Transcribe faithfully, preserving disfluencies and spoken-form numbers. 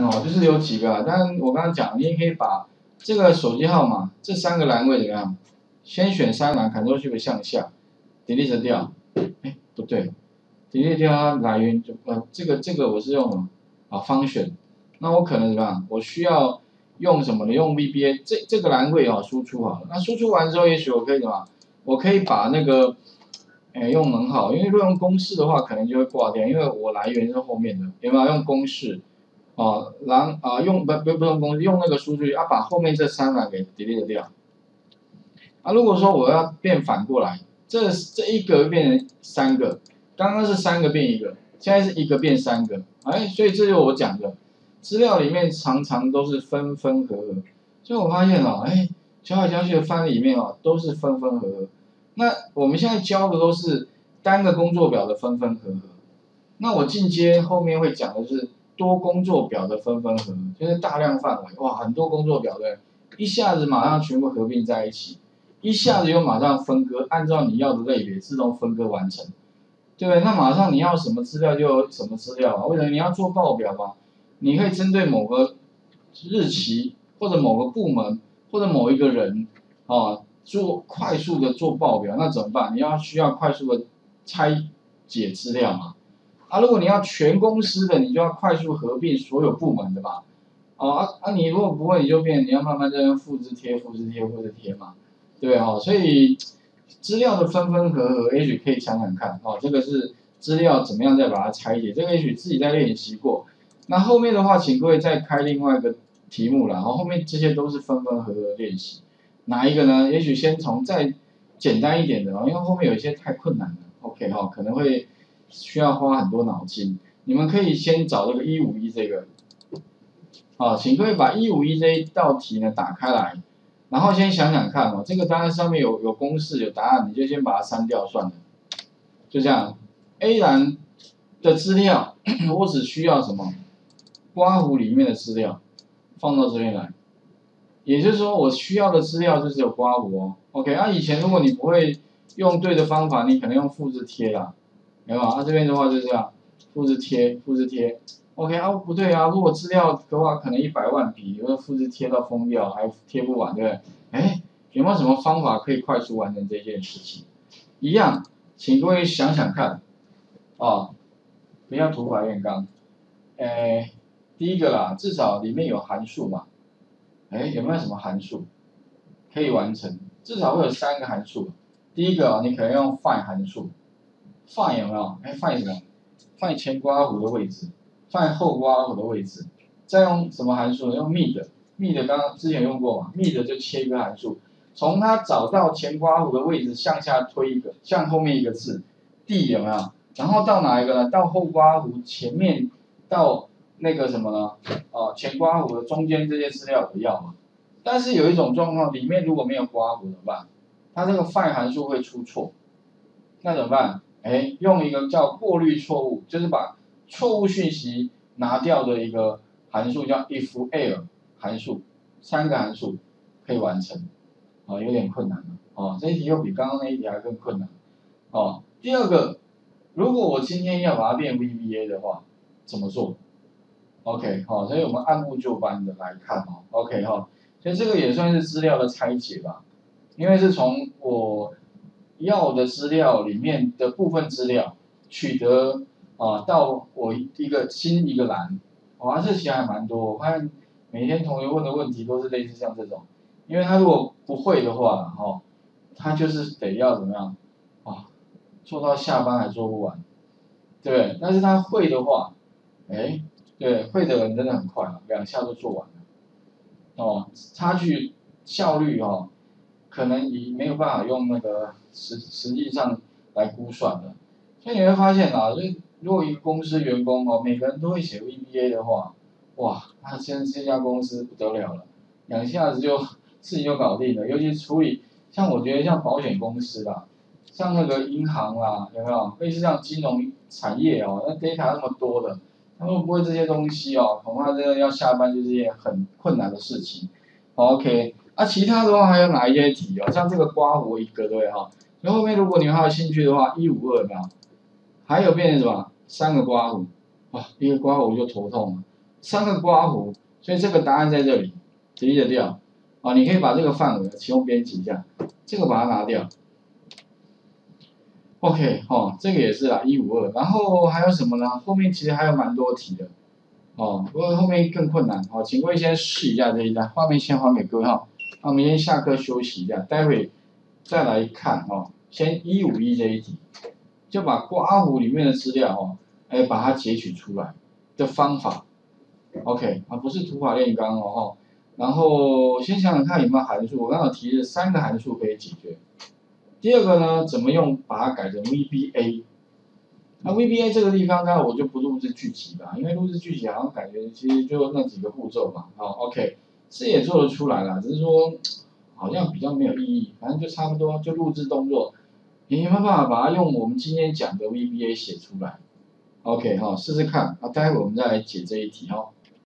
看哦，就是有几个，但我刚刚讲，你也可以把这个手机号码这三个栏位怎么样，先选三栏 ，Ctrl Shift 向下 ，delete 掉，哎，不对 ，delete 掉它来源就呃这个这个我是用啊方选，那我可能怎么样，我需要用什么呢？用 V B A 这这个栏位哦输出好了，那输出完之后，也许我可以什么，我可以把那个。 哎，用门号，因为如果用公式的话，可能就会挂掉，因为我来源是后面的，有没有用公式？哦，然啊、呃、用不不不用公式，用那个数据啊，把后面这三栏给 delete 掉。啊，如果说我要变反过来，这这一个变成三个，刚刚是三个变一个，现在是一个变三个，哎，所以这就是我讲的，资料里面常常都是分分合合，所以我发现哦，哎，小来小去的翻里面哦，都是分分合合。 那我们现在教的都是单个工作表的分分合合，那我进阶后面会讲的是多工作表的分分合合，就是大量范围，哇，很多工作表的，一下子马上全部合并在一起，一下子又马上分割，按照你要的类别自动分割完成，对不对？那马上你要什么资料就有什么资料啊？为什么你要做报表嘛？你可以针对某个日期或者某个部门或者某一个人啊。 做快速的做报表，那怎么办？你要需要快速的拆解资料嘛？啊，如果你要全公司的，你就要快速合并所有部门的吧？哦啊啊，你如果不会，你就变，你要慢慢在那复制贴、复制贴、复制贴嘛，对不对？哦，所以资料的分分合合，也许可以想想看哦，这个是资料怎么样再把它拆解，这个也许自己在练习过。那后面的话，请各位再开另外一个题目啦，然后后面这些都是分分合合练习。 哪一个呢？也许先从再简单一点的哦，因为后面有一些太困难了。OK 哈、哦，可能会需要花很多脑筋。你们可以先找这个一五一这个，啊、哦，请各位把一五一这一道题呢打开来，然后先想想看哦，这个当然上面有有公式有答案，你就先把它删掉算了。就这样 ，A 栏的资料我只需要什么？刮胡里面的资料放到这边来。 也就是说，我需要的资料就是有刮胡哦。OK， 那、啊、以前如果你不会用对的方法，你可能用复制贴啦，没有啊？那、啊、这边的话就是这样，复制贴，复制贴。OK， 啊不对啊，如果资料的话，可能一百万笔，因为复制贴到疯掉，还贴不完，对不对？哎，有没有什么方法可以快速完成这件事情？一样，请各位想想看，哦，不要土法炼钢。哎，第一个啦，至少里面有函数嘛。 哎，有没有什么函数可以完成？至少会有三个函数。第一个、哦，你可能用 find 函数 ，find 有没有？哎 ，find 什么 ？find 前刮弧的位置 ，find 后刮弧的位置。再用什么函数呢？用 mid，mid 刚刚之前用过嘛 ？mid 就切一个函数，从它找到前刮弧的位置向下推一个，向后面一个字 ，d 有没有？然后到哪一个呢？到后刮弧前面到。 那个什么呢？哦，前刮弧的中间这些资料不要嘛。但是有一种状况，里面如果没有刮弧怎么办？它这个 find 函数会出错，那怎么办？哎，用一个叫过滤错误，就是把错误讯息拿掉的一个函数叫 If Error 函数，三个函数可以完成。啊、哦，有点困难了。哦，这一题又比刚刚那一题还更困难。哦，第二个，如果我今天要把它变 V B A 的话，怎么做？ OK， 好、哦，所以我们按部就班的来看哦。OK 哈、哦，所以这个也算是资料的拆解吧，因为是从我要的资料里面的部分资料取得啊、呃，到我一个新一个栏，哇、哦，这其实还蛮多。我发现每天同学问的问题都是类似像这种，因为他如果不会的话，哦，他就是得要怎么样，啊、哦，做到下班还做不完，对不对？但是他会的话，哎。 对，会的人真的很快啊，两下就做完了。哦，差距效率哦，可能你没有办法用那个实实际上来估算的。所以你会发现啊，就是如果一个公司员工哦，每个人都会写 V B A 的话，哇，那现在这家公司不得了了，两下子就事情就搞定了。尤其处理像我觉得像保险公司啦，像那个银行啦，有没有？类似像金融产业哦，那 data 那么多的。 他们不会这些东西哦，恐怕真的要下班就是一件很困难的事情。OK， 啊，其他的话还有哪一些题哦？像这个刮胡一个对哈、哦，所以后面如果你还有兴趣的话， 一五二有没有？还有变成什么？三个刮胡，哇，一个刮胡就头痛了。三个刮胡，所以这个答案在这里，提得掉啊。你可以把这个范围启用编辑一下，这个把它拿掉。OK， 哦，这个也是啦， 一五二。然后还有什么呢？后面其实还有蛮多题的，哦，不过后面更困难哦。请各位先试一下这一单，画面先还给各位哈。那我们先下课休息一下，待会再来看哦。先一五一这一题，就把刮胡里面的资料哦，哎，把它截取出来的方法。 OK， 啊，不是土法炼钢哦，然后先想想看有没有函数，我刚刚提的三个函数可以解决。第二个呢，怎么用把它改成 V B A？ 那 V B A 这个地方呢，我就不录制剧集吧，因为录制剧集好像感觉其实就那几个步骤嘛。哦 ，OK， 这也做得出来啦，只是说好像比较没有意义，反正就差不多就录制动作，你有没有办法把它用我们今天讲的 V B A 写出来？ OK 哈、哦，试试看啊，待会我们再来解这一题哦。